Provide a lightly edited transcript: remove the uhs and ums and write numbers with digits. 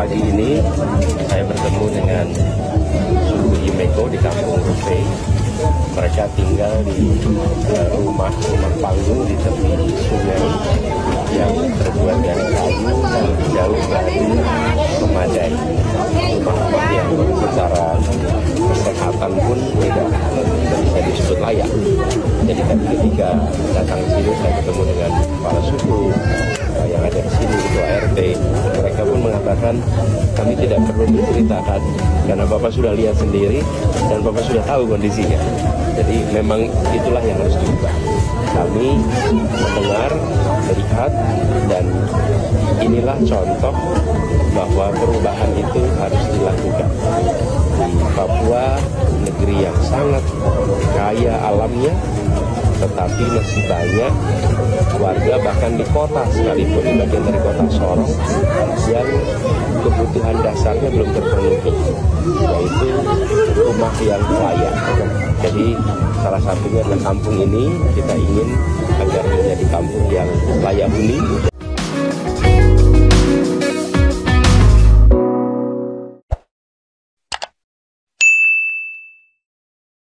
Pagi ini saya bertemu dengan Sulu Himeko di Kampung Rupai. Mereka tinggal di rumah panggung di tepi sungai yang terbuat dari kayu dan jauh dari memadai. Rumah yang secara kesehatan pun tidak bisa disebut layak. Jadi tadi ketika datang ke sini saya bertemu dengan para suku yang ada di sini, ketua RT. Mereka pun mengatakan kami tidak perlu menceritakan karena Bapak sudah lihat sendiri dan Bapak sudah tahu kondisinya. Jadi memang itulah yang harus diubah. Kami mendengar, melihat, dan inilah contoh bahwa perubahan itu harus dilakukan. Di Papua, negeri yang sangat kaya alamnya, tetapi masih banyak warga bahkan di kota sekalipun, di bagian dari kota Sorong, yang kebutuhan dasarnya belum terpenuhi, yaitu rumah yang layak. Jadi salah satunya adalah kampung ini kita ingin agar menjadi kampung yang layak huni.